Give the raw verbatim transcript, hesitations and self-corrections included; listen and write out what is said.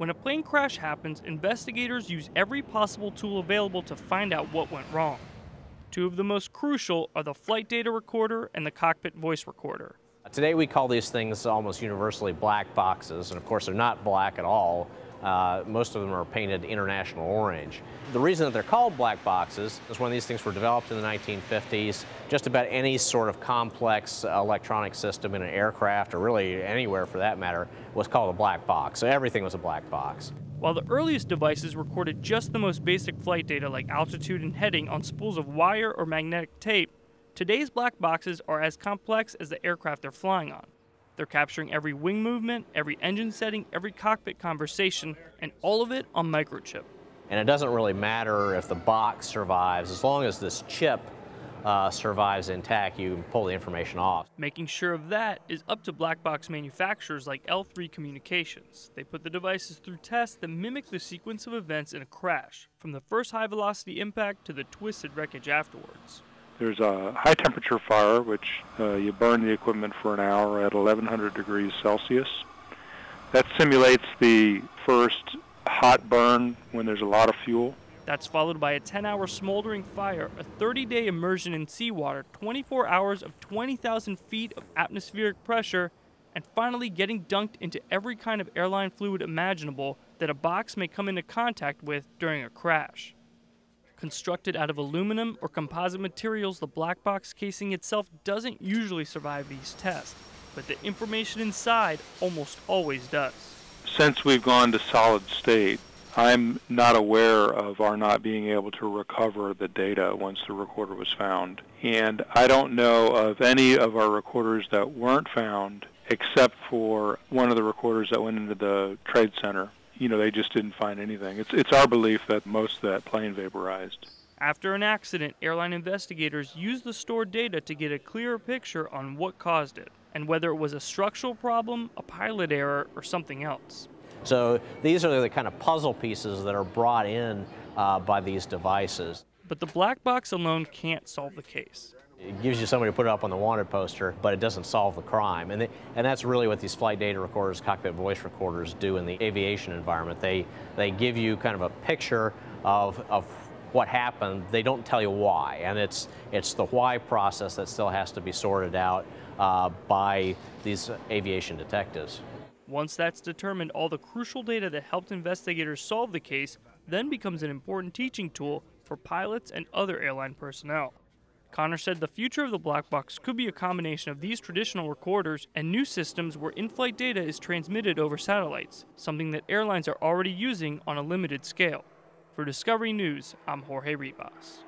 When a plane crash happens, investigators use every possible tool available to find out what went wrong. Two of the most crucial are the flight data recorder and the cockpit voice recorder. Today we call these things almost universally black boxes, and of course they're not black at all. Uh, most of them are painted international orange. The reason that they're called black boxes is when these things were developed in the nineteen fifties, just about any sort of complex electronic system in an aircraft, or really anywhere for that matter, was called a black box. So everything was a black box. While the earliest devices recorded just the most basic flight data like altitude and heading on spools of wire or magnetic tape, today's black boxes are as complex as the aircraft they're flying on. They're capturing every wing movement, every engine setting, every cockpit conversation, and all of it on microchip. And it doesn't really matter if the box survives, as long as this chip uh, survives intact, you can pull the information off. Making sure of that is up to black box manufacturers like L three Communications. They put the devices through tests that mimic the sequence of events in a crash, from the first high-velocity impact to the twisted wreckage afterwards. There's a high temperature fire, which uh, you burn the equipment for an hour at eleven hundred degrees Celsius. That simulates the first hot burn when there's a lot of fuel. That's followed by a ten hour smoldering fire, a thirty day immersion in seawater, twenty-four hours of twenty thousand feet of atmospheric pressure, and finally getting dunked into every kind of airline fluid imaginable that a box may come into contact with during a crash. Constructed out of aluminum or composite materials, the black box casing itself doesn't usually survive these tests, but the information inside almost always does. Since we've gone to solid state, I'm not aware of our not being able to recover the data once the recorder was found. And I don't know of any of our recorders that weren't found, except for one of the recorders that went into the Trade Center. You know, they just didn't find anything. It's, it's our belief that most of that plane vaporized. After an accident, airline investigators use the stored data to get a clearer picture on what caused it, and whether it was a structural problem, a pilot error, or something else. So these are the kind of puzzle pieces that are brought in uh, by these devices. But the black box alone can't solve the case. It gives you somebody to put it up on the wanted poster, but it doesn't solve the crime. And, they, and that's really what these flight data recorders, cockpit voice recorders do in the aviation environment. They, they give you kind of a picture of, of what happened. They don't tell you why. And it's, it's the why process that still has to be sorted out uh, by these aviation detectives. Once that's determined, all the crucial data that helped investigators solve the case then becomes an important teaching tool for pilots and other airline personnel. Connor said the future of the black box could be a combination of these traditional recorders and new systems where in-flight data is transmitted over satellites, something that airlines are already using on a limited scale. For Discovery News, I'm Jorge Ribas.